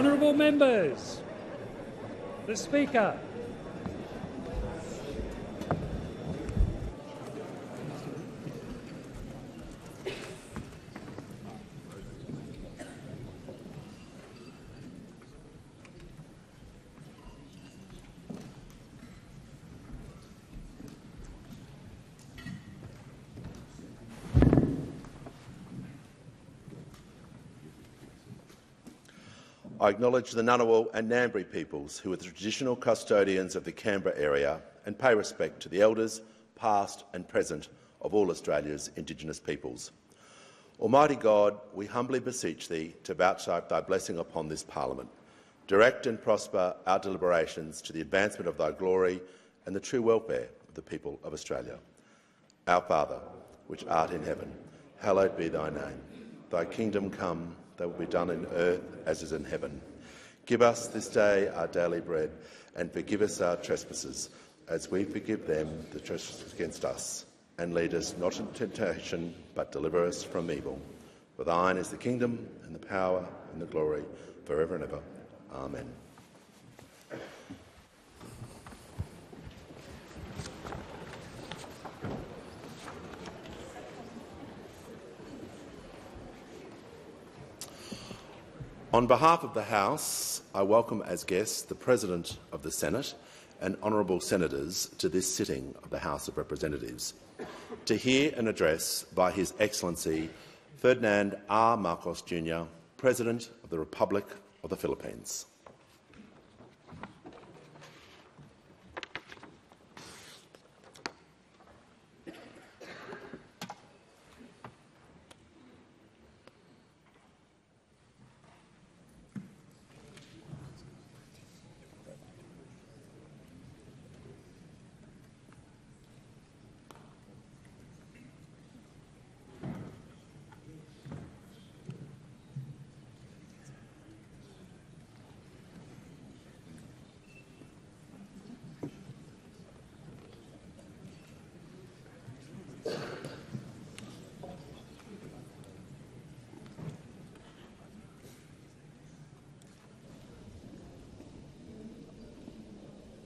Honourable members, the Speaker. I acknowledge the Ngunnawal and Ngambri peoples, who are the traditional custodians of the Canberra area, and pay respect to the elders, past and present, of all Australia's Indigenous peoples. Almighty God, we humbly beseech thee to vouchsafe thy blessing upon this Parliament. Direct and prosper our deliberations to the advancement of thy glory and the true welfare of the people of Australia. Our Father, which art in heaven, hallowed be thy name. Thy kingdom come, that will be done in earth as is in heaven. Give us this day our daily bread, and forgive us our trespasses, as we forgive them that trespass against us. And lead us not into temptation, but deliver us from evil. For thine is the kingdom, and the power, and the glory, forever and ever. Amen. On behalf of the House, I welcome as guests the President of the Senate and honourable senators to this sitting of the House of Representatives to hear an address by His Excellency Ferdinand R. Marcos, Jr., President of the Republic of the Philippines.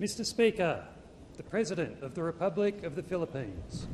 Mr. Speaker, the President of the Republic of the Philippines.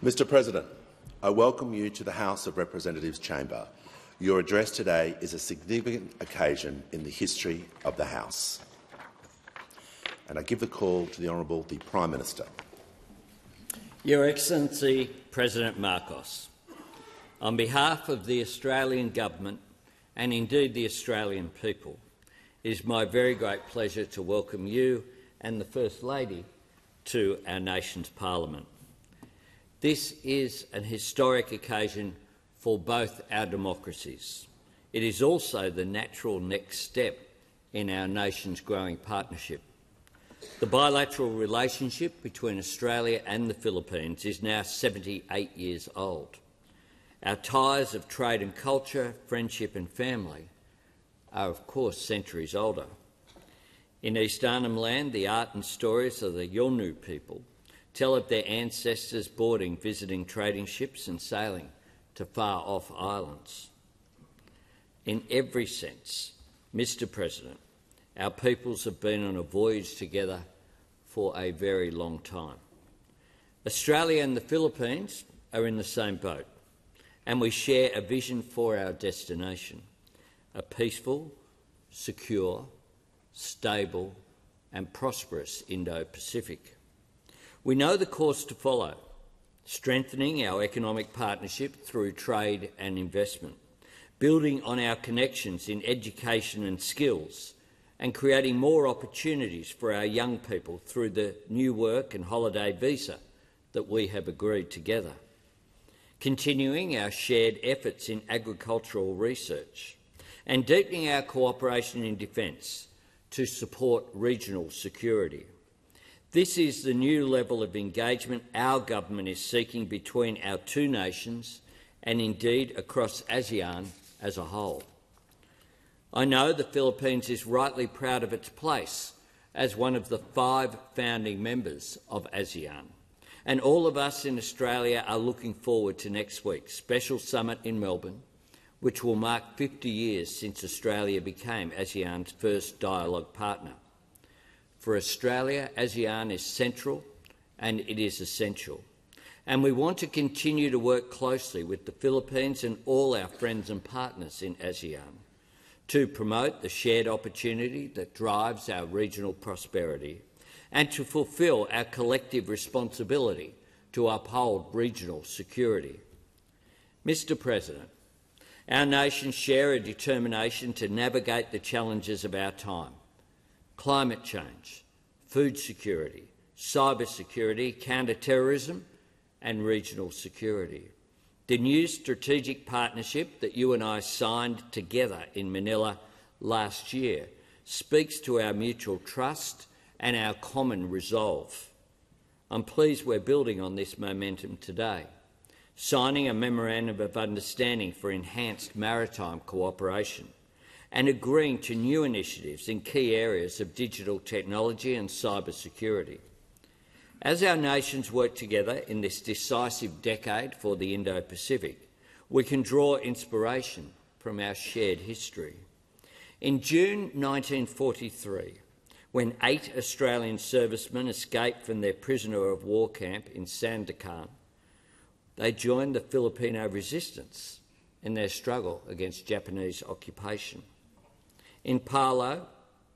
Mr. President, I welcome you to the House of Representatives chamber. Your address today is a significant occasion in the history of the House. And I give the call to the Honourable the Prime Minister. Your Excellency, President Marcos, on behalf of the Australian Government and indeed the Australian people, it is my very great pleasure to welcome you and the First Lady to our nation's Parliament. This is an historic occasion for both our democracies. It is also the natural next step in our nation's growing partnership. The bilateral relationship between Australia and the Philippines is now 78 years old. Our ties of trade and culture, friendship and family are, of course, centuries older. In East Arnhem Land, the art and stories of the Yolngu people tell of their ancestors boarding, visiting trading ships and sailing to far-off islands. In every sense, Mr. President, our peoples have been on a voyage together for a very long time. Australia and the Philippines are in the same boat, and we share a vision for our destination, a peaceful, secure, stable and prosperous Indo-Pacific. We know the course to follow, strengthening our economic partnership through trade and investment, building on our connections in education and skills, and creating more opportunities for our young people through the new work and holiday visa that we have agreed together. Continuing our shared efforts in agricultural research and deepening our cooperation in defence to support regional security. This is the new level of engagement our government is seeking between our two nations and indeed across ASEAN as a whole. I know the Philippines is rightly proud of its place as one of the 5 founding members of ASEAN, and all of us in Australia are looking forward to next week's special summit in Melbourne, which will mark 50 years since Australia became ASEAN's first dialogue partner. For Australia, ASEAN is central and it is essential, and we want to continue to work closely with the Philippines and all our friends and partners in ASEAN to promote the shared opportunity that drives our regional prosperity and to fulfil our collective responsibility to uphold regional security. Mr. President, our nations share a determination to navigate the challenges of our time. Climate change, food security, cyber security, counter-terrorism and regional security. The new strategic partnership that you and I signed together in Manila last year speaks to our mutual trust and our common resolve. I'm pleased we're building on this momentum today, signing a memorandum of understanding for enhanced maritime cooperation and agreeing to new initiatives in key areas of digital technology and cyber security. As our nations work together in this decisive decade for the Indo-Pacific, we can draw inspiration from our shared history. In June 1943, when 8 Australian servicemen escaped from their prisoner of war camp in Sandakan, they joined the Filipino resistance in their struggle against Japanese occupation. In Palo,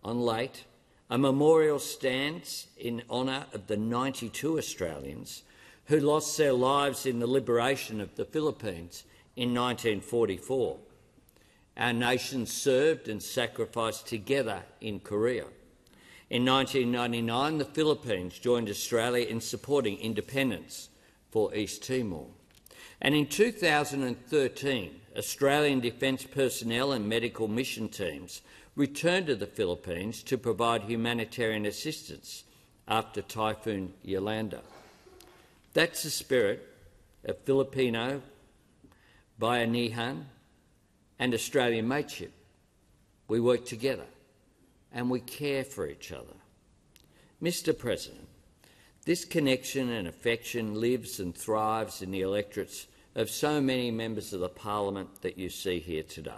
on Leyte, a memorial stands in honour of the 92 Australians who lost their lives in the liberation of the Philippines in 1944. Our nations served and sacrificed together in Korea. In 1999, the Philippines joined Australia in supporting independence for East Timor. And in 2013, Australian defence personnel and medical mission teams returned to the Philippines to provide humanitarian assistance after Typhoon Yolanda. That's the spirit of Filipino, Bayanihan and Australian mateship. We work together and we care for each other. Mr. President, this connection and affection lives and thrives in the electorates of so many members of the Parliament that you see here today,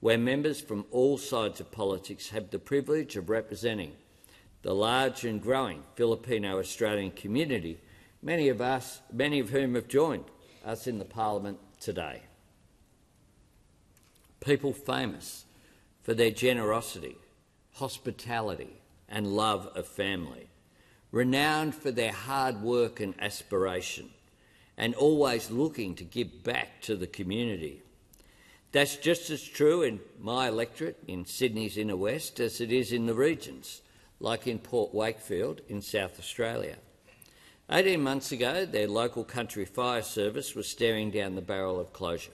where members from all sides of politics have the privilege of representing the large and growing Filipino-Australian community, many of whom have joined us in the Parliament today. People famous for their generosity, hospitality and love of family, renowned for their hard work and aspiration, and always looking to give back to the community. That's just as true in my electorate in Sydney's inner west as it is in the regions, like in Port Wakefield in South Australia. 18 months ago, their local country fire service was staring down the barrel of closure,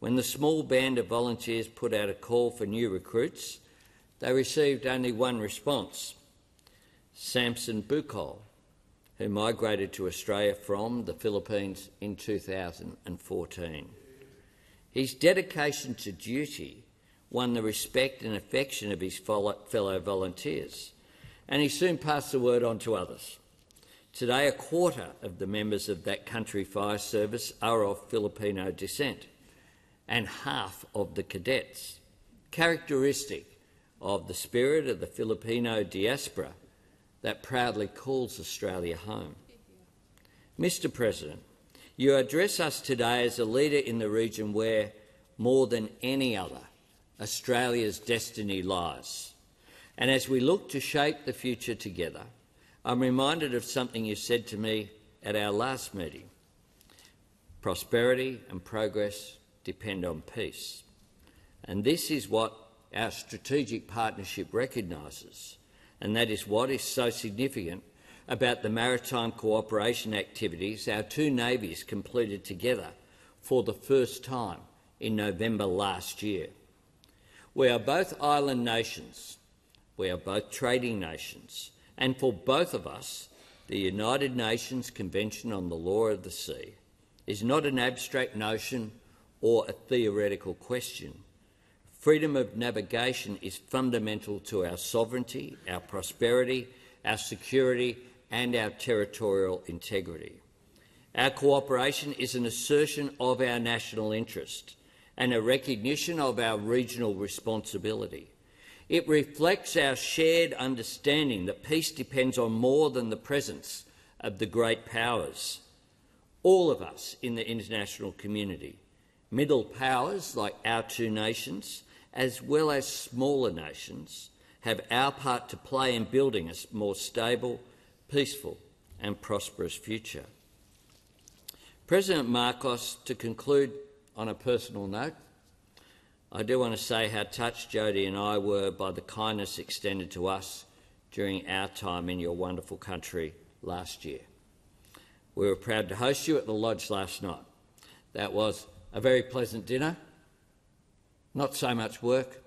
when the small band of volunteers put out a call for new recruits. They received only one response: Samson Bukol, who migrated to Australia from the Philippines in 2014. His dedication to duty won the respect and affection of his fellow volunteers, and he soon passed the word on to others. Today, a quarter of the members of that country fire service are of Filipino descent, and half of the cadets, characteristic of the spirit of the Filipino diaspora that proudly calls Australia home. Mr. President, you address us today as a leader in the region where, more than any other, Australia's destiny lies. And as we look to shape the future together, I'm reminded of something you said to me at our last meeting. Prosperity and progress depend on peace. And this is what our strategic partnership recognises, and that is what is so significant about the maritime cooperation activities our two navies completed together for the first time in November last year. We are both island nations, we are both trading nations, and for both of us, the United Nations Convention on the Law of the Sea is not an abstract notion or a theoretical question. Freedom of navigation is fundamental to our sovereignty, our prosperity, our security and our territorial integrity. Our cooperation is an assertion of our national interest and a recognition of our regional responsibility. It reflects our shared understanding that peace depends on more than the presence of the great powers. All of us in the international community, middle powers like our two nations, as well as smaller nations, have our part to play in building a more stable, peaceful and prosperous future. President Marcos, to conclude on a personal note, I do want to say how touched Jody and I were by the kindness extended to us during our time in your wonderful country last year. We were proud to host you at the Lodge last night. That was a very pleasant dinner, not so much work,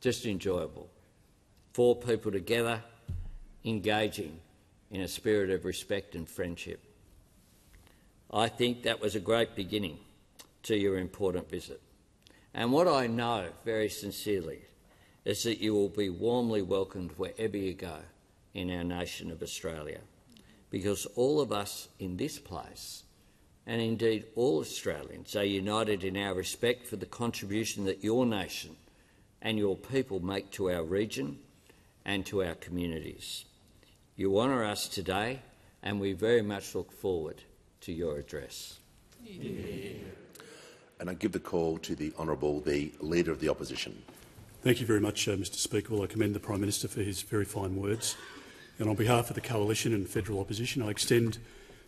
just enjoyable. Four people together, engaging in a spirit of respect and friendship. I think that was a great beginning to your important visit. And what I know very sincerely is that you will be warmly welcomed wherever you go in our nation of Australia, because all of us in this place, and indeed all Australians, are united in our respect for the contribution that your nation and your people make to our region and to our communities. You honour us today, and we very much look forward to your address. Yeah. And I give the call to the Honourable, the Leader of the Opposition. Thank you very much, Mr Speaker. Well, I commend the Prime Minister for his very fine words. And on behalf of the Coalition and Federal Opposition, I extend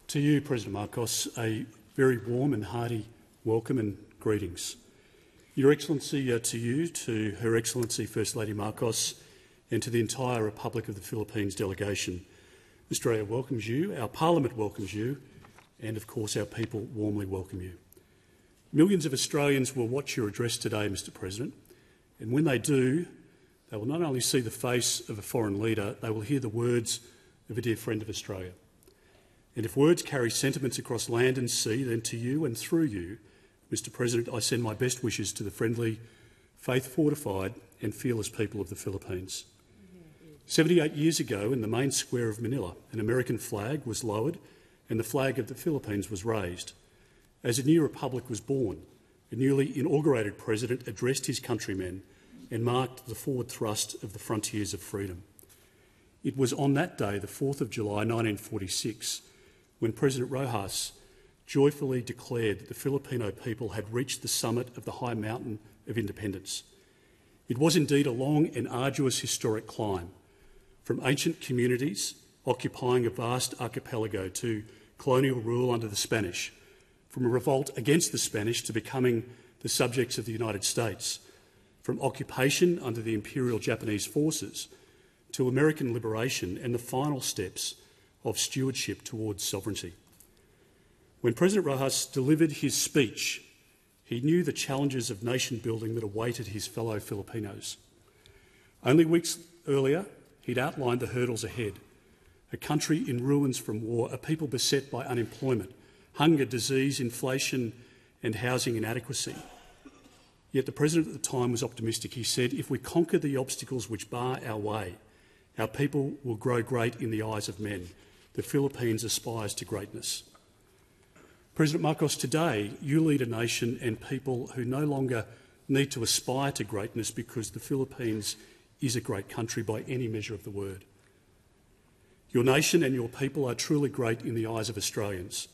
to you, President Marcos, a very warm and hearty welcome and greetings. Your Excellency, to you, to Her Excellency First Lady Marcos, and to the entire Republic of the Philippines delegation. Australia welcomes you, our Parliament welcomes you, and of course our people warmly welcome you. Millions of Australians will watch your address today, Mr President, and when they do, they will not only see the face of a foreign leader, they will hear the words of a dear friend of Australia. And if words carry sentiments across land and sea, then to you and through you, Mr President, I send my best wishes to the friendly, faith-fortified and fearless people of the Philippines. 78 years ago, in the main square of Manila, an American flag was lowered and the flag of the Philippines was raised. As a new republic was born, a newly inaugurated president addressed his countrymen and marked the forward thrust of the frontiers of freedom. It was on that day, the 4th of July 1946, when President Rojas joyfully declared that the Filipino people had reached the summit of the high mountain of independence. It was indeed a long and arduous historic climb, from ancient communities occupying a vast archipelago to colonial rule under the Spanish, from a revolt against the Spanish to becoming the subjects of the United States, from occupation under the Imperial Japanese forces to American liberation and the final steps of stewardship towards sovereignty. When President Rojas delivered his speech, he knew the challenges of nation building that awaited his fellow Filipinos. Only weeks earlier, he'd outlined the hurdles ahead: a country in ruins from war, a people beset by unemployment, hunger, disease, inflation and housing inadequacy. Yet the President at the time was optimistic. He said, "If we conquer the obstacles which bar our way, our people will grow great in the eyes of men. The Philippines aspires to greatness." President Marcos, today you lead a nation and people who no longer need to aspire to greatness, because the Philippines is a great country by any measure of the word. Your nation and your people are truly great in the eyes of Australians.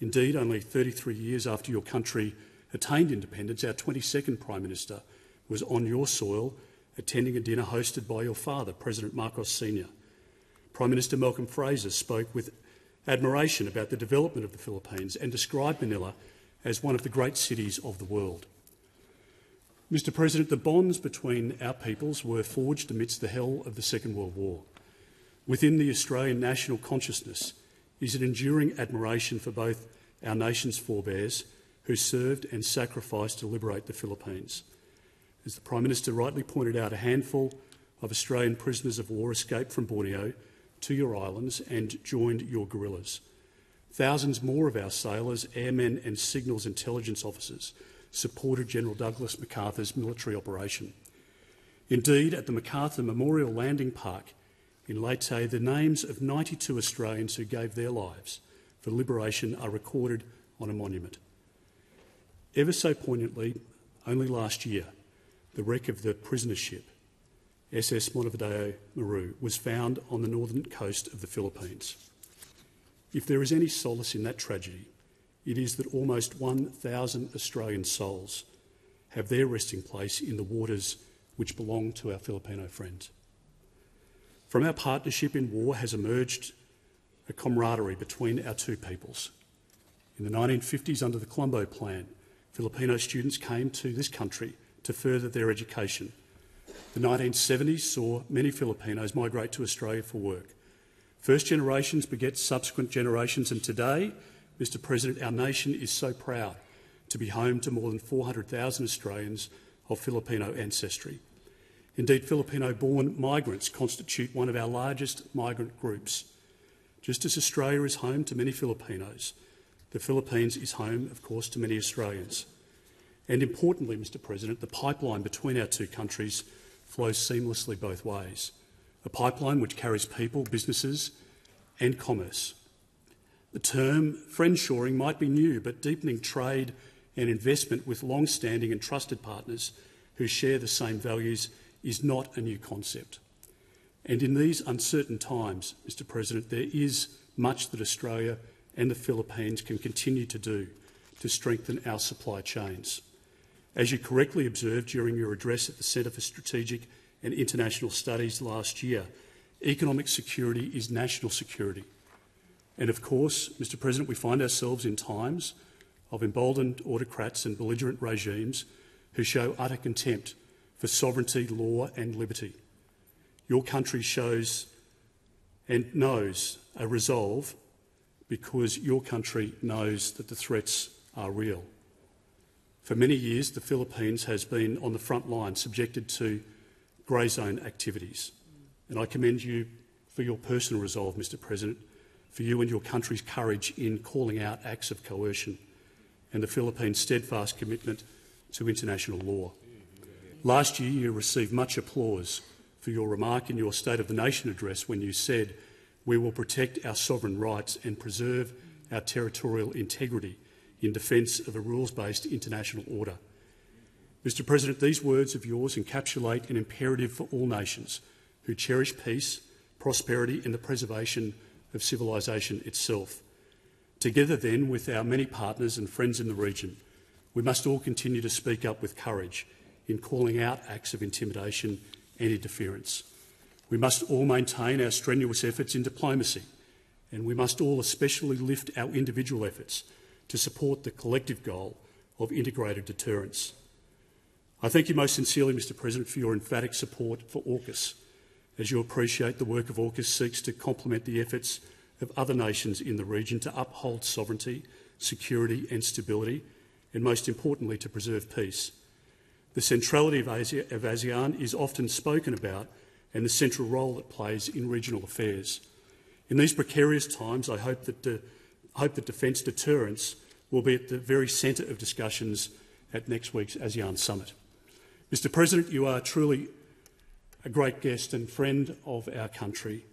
Indeed, only 33 years after your country attained independence, our 22nd Prime Minister was on your soil attending a dinner hosted by your father, President Marcos Sr. Prime Minister Malcolm Fraser spoke with admiration about the development of the Philippines and described Manila as one of the great cities of the world. Mr. President, the bonds between our peoples were forged amidst the hell of the Second World War. Within the Australian national consciousness is an enduring admiration for both our nation's forebears who served and sacrificed to liberate the Philippines. As the Prime Minister rightly pointed out, a handful of Australian prisoners of war escaped from Borneo to your islands and joined your guerrillas. Thousands more of our sailors, airmen and signals intelligence officers supported General Douglas MacArthur's military operation. Indeed, at the MacArthur Memorial Landing Park in Leyte, the names of 92 Australians who gave their lives for liberation are recorded on a monument. Ever so poignantly, only last year, the wreck of the prisoner ship, SS Montevideo Maru, was found on the northern coast of the Philippines. If there is any solace in that tragedy, it is that almost 1,000 Australian souls have their resting place in the waters which belong to our Filipino friends. From our partnership in war has emerged a camaraderie between our two peoples. In the 1950s, under the Colombo Plan, Filipino students came to this country to further their education. The 1970s saw many Filipinos migrate to Australia for work. First generations beget subsequent generations, and today, Mr. President, our nation is so proud to be home to more than 400,000 Australians of Filipino ancestry. Indeed, Filipino-born migrants constitute one of our largest migrant groups. Just as Australia is home to many Filipinos, the Philippines is home, of course, to many Australians. And importantly, Mr. President, the pipeline between our two countries flows seamlessly both ways, a pipeline which carries people, businesses and commerce. The term friendshoring might be new, but deepening trade and investment with long-standing and trusted partners who share the same values is not a new concept. And in these uncertain times, Mr. President, there is much that Australia and the Philippines can continue to do to strengthen our supply chains. As you correctly observed during your address at the Centre for Strategic and International Studies last year, economic security is national security. And of course, Mr. President, we find ourselves in times of emboldened autocrats and belligerent regimes who show utter contempt for sovereignty, law and liberty. Your country shows and knows a resolve because your country knows that the threats are real. For many years, the Philippines has been on the front line, subjected to grey zone activities. And I commend you for your personal resolve, Mr. President, for you and your country's courage in calling out acts of coercion and the Philippines' steadfast commitment to international law. Last year, you received much applause for your remark in your State of the Nation address when you said, "We will protect our sovereign rights and preserve our territorial integrity in defence of a rules-based international order." Mr. President, these words of yours encapsulate an imperative for all nations who cherish peace, prosperity and the preservation of civilisation itself. Together then, with our many partners and friends in the region, we must all continue to speak up with courage in calling out acts of intimidation and interference. We must all maintain our strenuous efforts in diplomacy, and we must all especially lift our individual efforts to support the collective goal of integrated deterrence. I thank you most sincerely, Mr. President, for your emphatic support for AUKUS. As you appreciate, the work of AUKUS seeks to complement the efforts of other nations in the region to uphold sovereignty, security and stability, and most importantly, to preserve peace. The centrality of ASEAN is often spoken about and the central role it plays in regional affairs. In these precarious times, I hope that defence deterrence will be at the very centre of discussions at next week's ASEAN Summit. Mr. President, you are truly a great guest and friend of our country.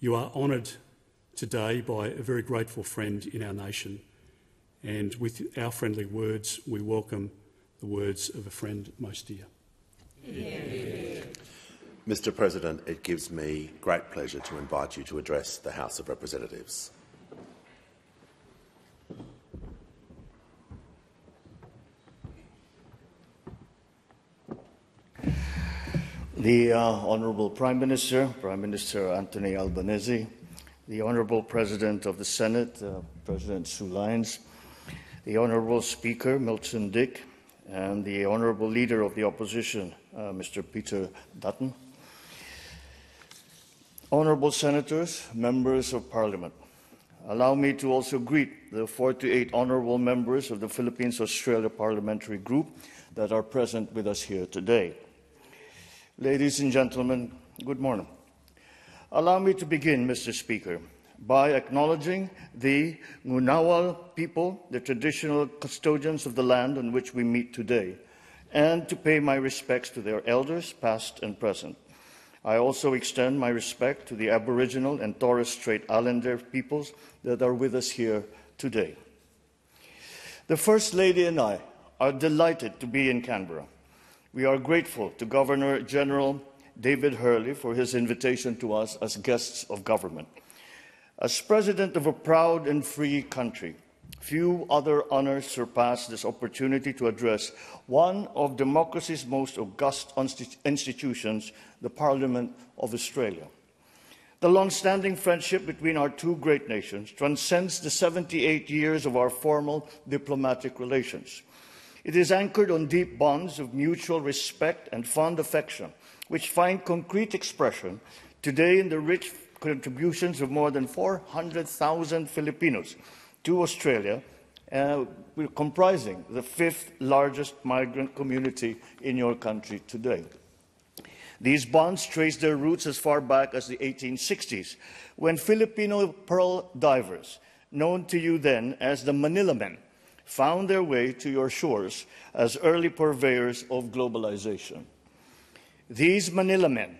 You are honoured today by a very grateful friend in our nation. And with our friendly words, we welcome the words of a friend most dear. Mr. President, it gives me great pleasure to invite you to address the House of Representatives. The Honourable Prime Minister, Prime Minister Anthony Albanese, the Honourable President of the Senate, President Sue Lyons, the Honourable Speaker, Milton Dick, and the Honourable Leader of the Opposition, Mr. Peter Dutton. Honourable Senators, Members of Parliament, allow me to also greet the 48 Honourable Members of the Philippines-Australia Parliamentary Group that are present with us here today. Ladies and gentlemen, good morning. Allow me to begin, Mr. Speaker, by acknowledging the Ngunnawal people, the traditional custodians of the land on which we meet today, and to pay my respects to their elders, past and present. I also extend my respect to the Aboriginal and Torres Strait Islander peoples that are with us here today. The First Lady and I are delighted to be in Canberra. We are grateful to Governor General David Hurley for his invitation to us as guests of government. As president of a proud and free country, few other honors surpass this opportunity to address one of democracy's most august institutions, the Parliament of Australia. The long-standing friendship between our two great nations transcends the 78 years of our formal diplomatic relations. It is anchored on deep bonds of mutual respect and fond affection, which find concrete expression today in the rich contributions of more than 400,000 Filipinos to Australia, comprising the 5th largest migrant community in your country today. These bonds trace their roots as far back as the 1860s, when Filipino pearl divers, known to you then as the Manilamen, found their way to your shores as early purveyors of globalization. These Manilamen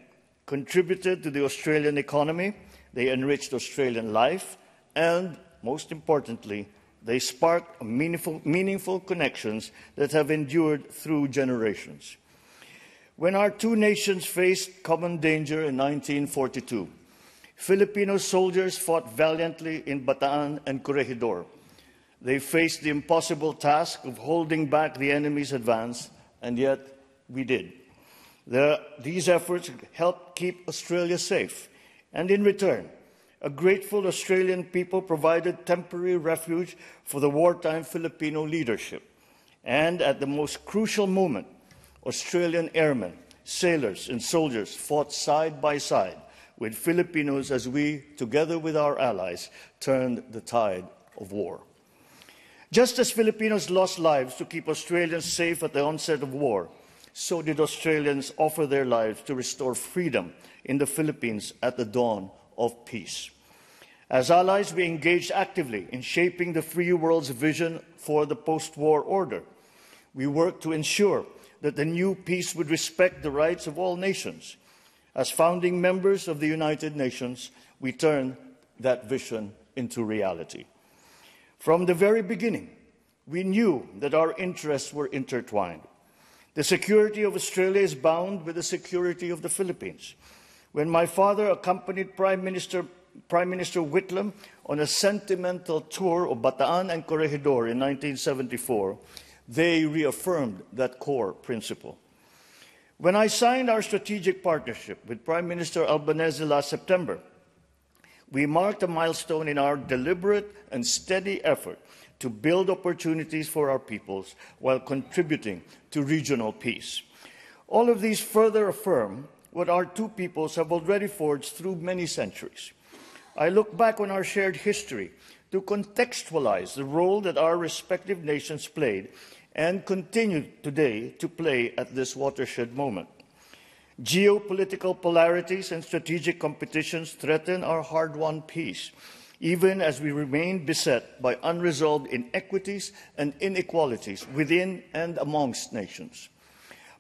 contributed to the Australian economy, they enriched Australian life, and, most importantly, they sparked meaningful connections that have endured through generations. When our two nations faced common danger in 1942, Filipino soldiers fought valiantly in Bataan and Corregidor. They faced the impossible task of holding back the enemy's advance, and yet we did. These efforts helped keep Australia safe, and in return, a grateful Australian people provided temporary refuge for the wartime Filipino leadership. And at the most crucial moment, Australian airmen, sailors, and soldiers fought side by side with Filipinos as we, together with our allies, turned the tide of war. Just as Filipinos lost lives to keep Australians safe at the onset of war, so did Australians offer their lives to restore freedom in the Philippines at the dawn of peace. As allies, we engaged actively in shaping the free world's vision for the post-war order. We worked to ensure that the new peace would respect the rights of all nations. As founding members of the United Nations, we turned that vision into reality. From the very beginning, we knew that our interests were intertwined. The security of Australia is bound with the security of the Philippines. When my father accompanied Prime Minister Whitlam on a sentimental tour of Bataan and Corregidor in 1974, they reaffirmed that core principle. When I signed our strategic partnership with Prime Minister Albanese last September, we marked a milestone in our deliberate and steady effort to build opportunities for our peoples while contributing to regional peace. All of these further affirm what our two peoples have already forged through many centuries. I look back on our shared history to contextualize the role that our respective nations played and continue today to play at this watershed moment. Geopolitical polarities and strategic competitions threaten our hard-won peace, even as we remain beset by unresolved inequities and inequalities within and amongst nations.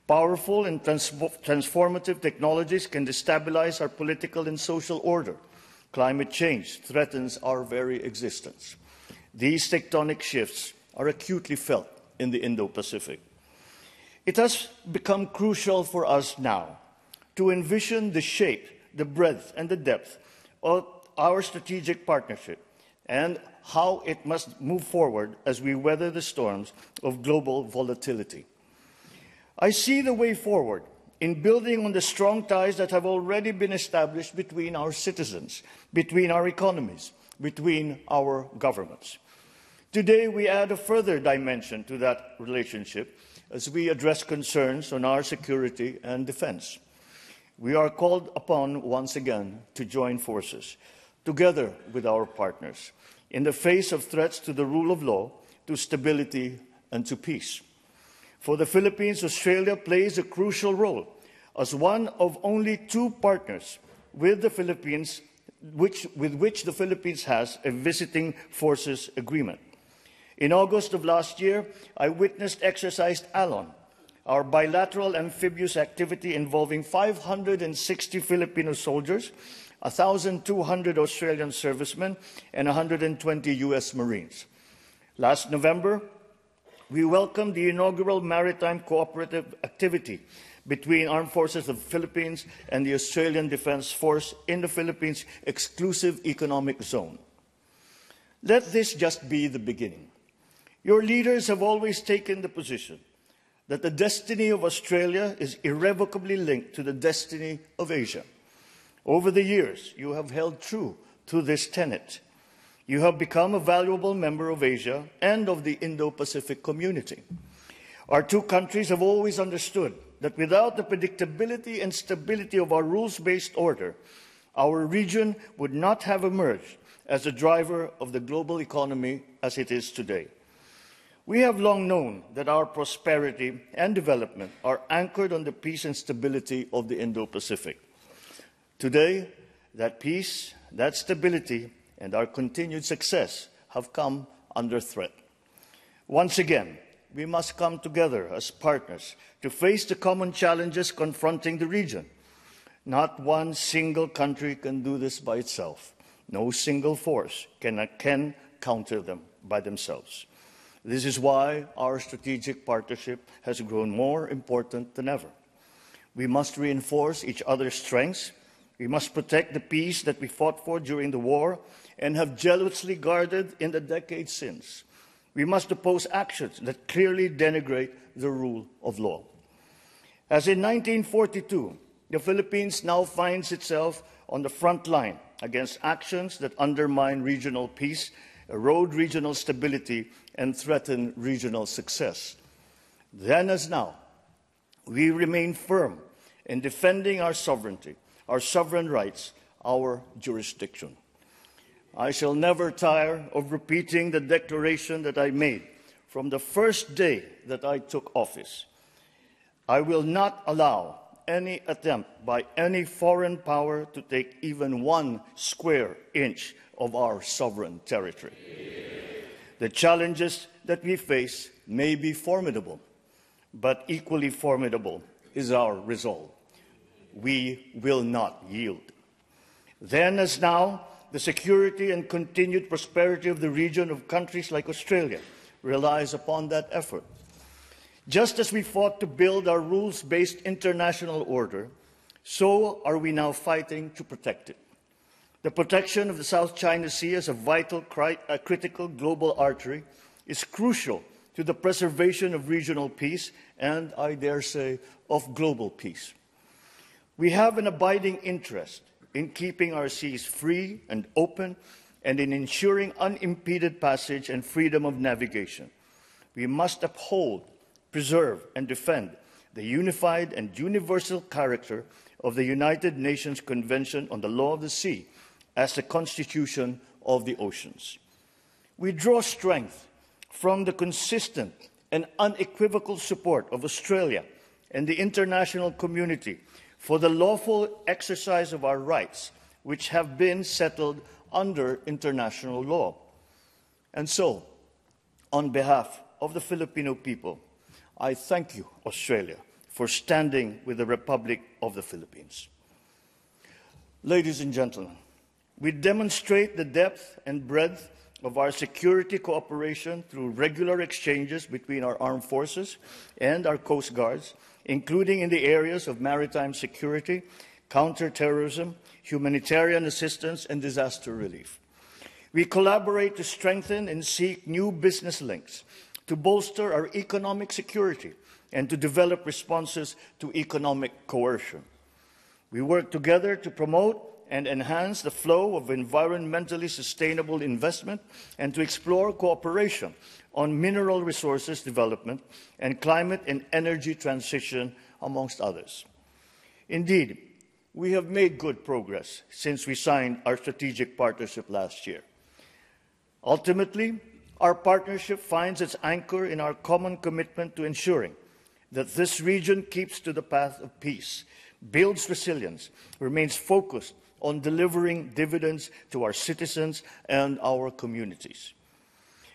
Powerful and transformative technologies can destabilize our political and social order. Climate change threatens our very existence. These tectonic shifts are acutely felt in the Indo-Pacific. It has become crucial for us now to envision the shape, the breadth, and the depth of our strategic partnership and how it must move forward as we weather the storms of global volatility. I see the way forward in building on the strong ties that have already been established between our citizens, between our economies, between our governments. Today, we add a further dimension to that relationship as we address concerns on our security and defense. We are called upon once again to join forces, together with our partners, in the face of threats to the rule of law, to stability, and to peace. For the Philippines, Australia plays a crucial role as one of only two partners with the Philippines, with which the Philippines has a visiting forces agreement. In August of last year, I witnessed exercise ALON, our bilateral amphibious activity involving 560 Filipino soldiers, 1,200 Australian servicemen, and 120 U.S. Marines. Last November, we welcomed the inaugural maritime cooperative activity between Armed Forces of the Philippines and the Australian Defence Force in the Philippines' exclusive economic zone. Let this just be the beginning. Your leaders have always taken the position that the destiny of Australia is irrevocably linked to the destiny of Asia. Over the years, you have held true to this tenet. You have become a valuable member of Asia and of the Indo-Pacific community. Our two countries have always understood that without the predictability and stability of our rules-based order, our region would not have emerged as a driver of the global economy as it is today. We have long known that our prosperity and development are anchored on the peace and stability of the Indo-Pacific. Today, that peace, that stability, and our continued success have come under threat. Once again, we must come together as partners to face the common challenges confronting the region. Not one single country can do this by itself. No single force can counter them by themselves. This is why our strategic partnership has grown more important than ever. We must reinforce each other's strengths. We must protect the peace that we fought for during the war and have jealously guarded in the decades since. We must oppose actions that clearly denigrate the rule of law. As in 1942, the Philippines now finds itself on the front line against actions that undermine regional peace, erode regional stability, and threaten regional success. Then as now, we remain firm in defending our sovereignty, our sovereign rights, our jurisdiction. I shall never tire of repeating the declaration that I made from the first day that I took office. I will not allow any attempt by any foreign power to take even one square inch of our sovereign territory. The challenges that we face may be formidable, but equally formidable is our resolve. We will not yield. Then as now, the security and continued prosperity of the region of countries like Australia relies upon that effort. Just as we fought to build our rules-based international order, so are we now fighting to protect it. The protection of the South China Sea as a vital, critical global artery is crucial to the preservation of regional peace and, I dare say, of global peace. We have an abiding interest in keeping our seas free and open and in ensuring unimpeded passage and freedom of navigation. We must uphold, preserve, and defend the unified and universal character of the United Nations Convention on the Law of the Sea as the Constitution of the Oceans. We draw strength from the consistent and unequivocal support of Australia and the international community for the lawful exercise of our rights, which have been settled under international law. And so, on behalf of the Filipino people, I thank you, Australia, for standing with the Republic of the Philippines. Ladies and gentlemen, we demonstrate the depth and breadth of our security cooperation through regular exchanges between our armed forces and our coast guards, including in the areas of maritime security, counterterrorism, humanitarian assistance, and disaster relief. We collaborate to strengthen and seek new business links, to bolster our economic security, and to develop responses to economic coercion. We work together to promote and enhance the flow of environmentally sustainable investment, and to explore cooperation on mineral resources development and climate and energy transition, amongst others. Indeed, we have made good progress since we signed our strategic partnership last year. Ultimately, our partnership finds its anchor in our common commitment to ensuring that this region keeps to the path of peace, builds resilience, remains focused on delivering dividends to our citizens and our communities.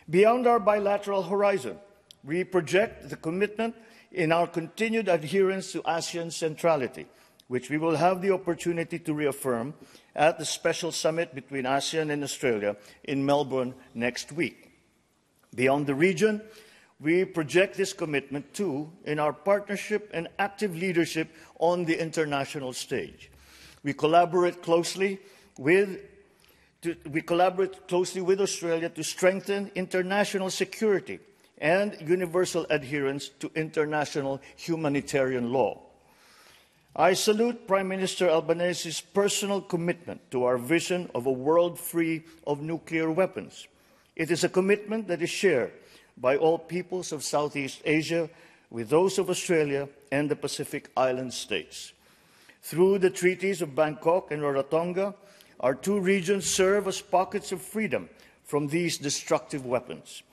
Beyond our bilateral horizon, we project the commitment in our continued adherence to ASEAN centrality, which we will have the opportunity to reaffirm at the special summit between ASEAN and Australia in Melbourne next week. Beyond the region, we project this commitment too in our partnership and active leadership on the international stage. We collaborate closely with Australia to strengthen international security and universal adherence to international humanitarian law. I salute Prime Minister Albanese's personal commitment to our vision of a world free of nuclear weapons. It is a commitment that is shared by all peoples of Southeast Asia, with those of Australia and the Pacific Island states. Through the treaties of Bangkok and Rarotonga, our two regions serve as pockets of freedom from these destructive weapons.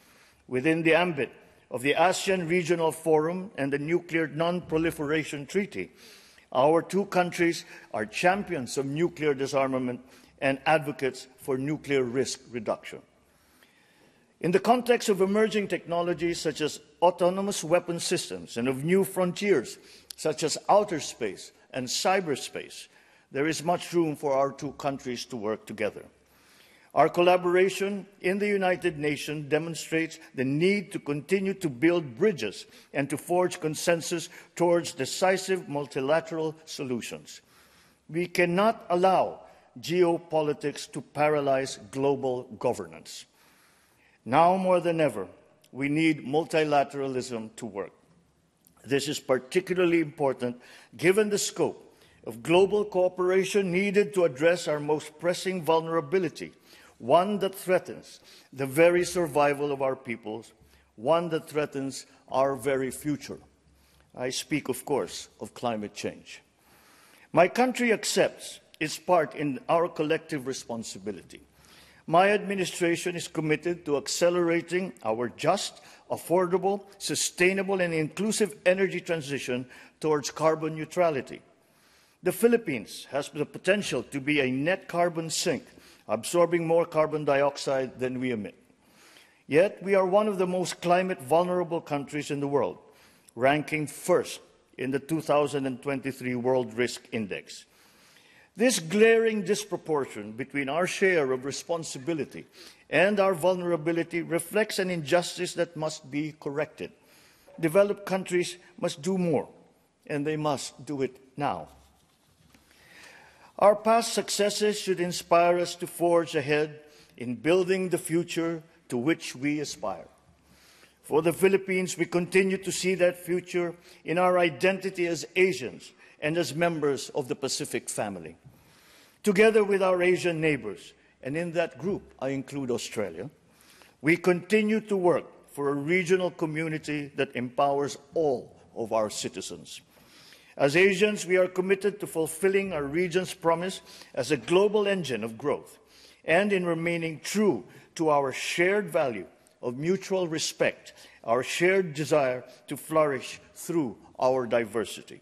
Within the ambit of the ASEAN Regional Forum and the Nuclear Non-Proliferation Treaty, our two countries are champions of nuclear disarmament and advocates for nuclear risk reduction. In the context of emerging technologies such as autonomous weapon systems and of new frontiers such as outer space and cyberspace, there is much room for our two countries to work together. Our collaboration in the United Nations demonstrates the need to continue to build bridges and to forge consensus towards decisive multilateral solutions. We cannot allow geopolitics to paralyze global governance. Now more than ever, we need multilateralism to work. This is particularly important given the scope of global cooperation needed to address our most pressing vulnerability, one that threatens the very survival of our peoples, one that threatens our very future. I speak, of course, of climate change. My country accepts its part in our collective responsibility. My administration is committed to accelerating our just, affordable, sustainable, and inclusive energy transition towards carbon neutrality. The Philippines has the potential to be a net carbon sink, absorbing more carbon dioxide than we emit. Yet we are one of the most climate vulnerable countries in the world, ranking first in the 2023 World Risk Index. This glaring disproportion between our share of responsibility and our vulnerability reflects an injustice that must be corrected. Developed countries must do more, and they must do it now. Our past successes should inspire us to forge ahead in building the future to which we aspire. For the Philippines, we continue to see that future in our identity as Asians and as members of the Pacific family. Together with our Asian neighbors, and in that group I include Australia, we continue to work for a regional community that empowers all of our citizens. As Asians, we are committed to fulfilling our region's promise as a global engine of growth, and in remaining true to our shared value of mutual respect, our shared desire to flourish through our diversity.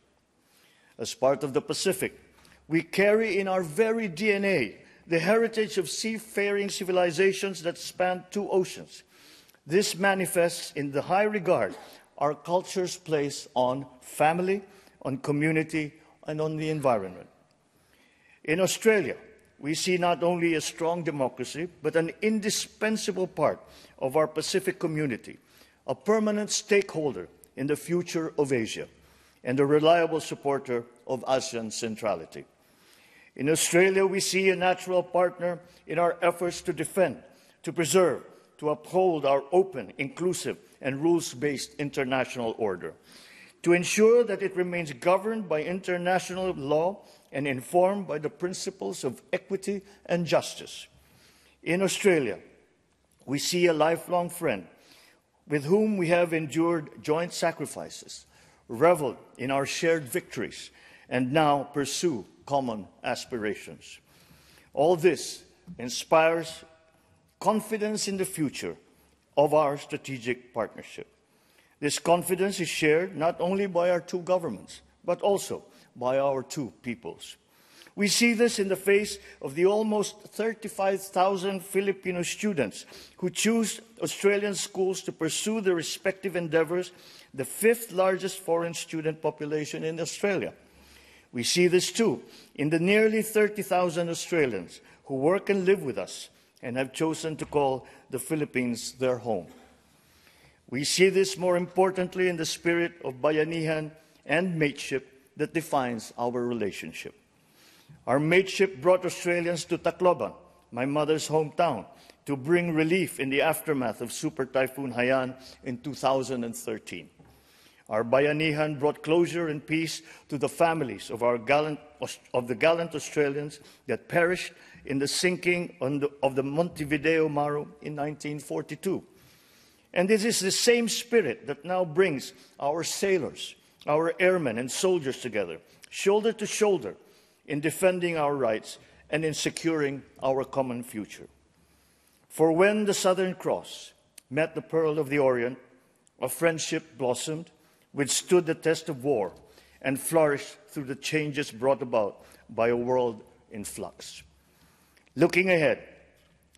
As part of the Pacific, we carry in our very DNA the heritage of seafaring civilizations that span two oceans. This manifests in the high regard our cultures place on family, on community, and on the environment. In Australia, we see not only a strong democracy, but an indispensable part of our Pacific community, a permanent stakeholder in the future of Asia, and a reliable supporter of ASEAN centrality. In Australia, we see a natural partner in our efforts to defend, to preserve, to uphold our open, inclusive, and rules-based international order. to ensure that it remains governed by international law and informed by the principles of equity and justice. In Australia, we see a lifelong friend with whom we have endured joint sacrifices, reveled in our shared victories, and now pursue common aspirations. All this inspires confidence in the future of our strategic partnership. This confidence is shared not only by our two governments, but also by our two peoples. We see this in the face of the almost 35,000 Filipino students who choose Australian schools to pursue their respective endeavors, the 5th largest foreign student population in Australia. We see this too in the nearly 30,000 Australians who work and live with us and have chosen to call the Philippines their home. We see this more importantly in the spirit of Bayanihan and mateship that defines our relationship. Our mateship brought Australians to Tacloban, my mother's hometown, to bring relief in the aftermath of Super Typhoon Haiyan in 2013. Our Bayanihan brought closure and peace to the families of the gallant Australians that perished in the sinking of the Montevideo Maru in 1942. And this is the same spirit that now brings our sailors, our airmen and soldiers together, shoulder to shoulder, in defending our rights and in securing our common future. For when the Southern Cross met the Pearl of the Orient, a friendship blossomed, withstood the test of war, and flourished through the changes brought about by a world in flux. Looking ahead,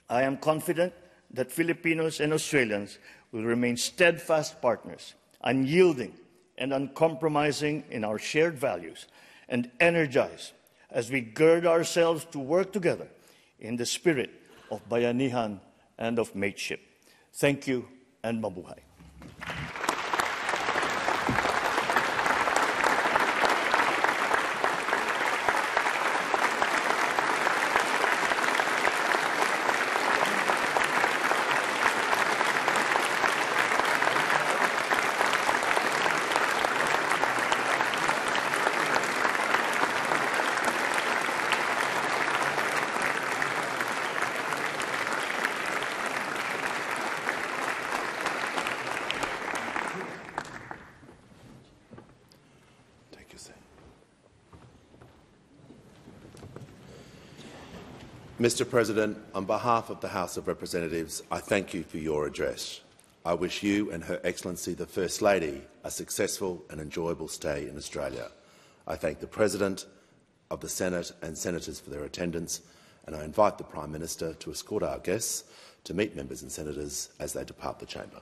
I am confident that Filipinos and Australians will remain steadfast partners, unyielding and uncompromising in our shared values, and energized as we gird ourselves to work together in the spirit of Bayanihan and of mateship. Thank you and mabuhay. Mr. President, on behalf of the House of Representatives, I thank you for your address. I wish you and Her Excellency the First Lady a successful and enjoyable stay in Australia. I thank the President of the Senate and Senators for their attendance, and I invite the Prime Minister to escort our guests to meet members and senators as they depart the chamber.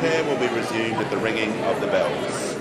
Chair will be resumed at the ringing of the bells.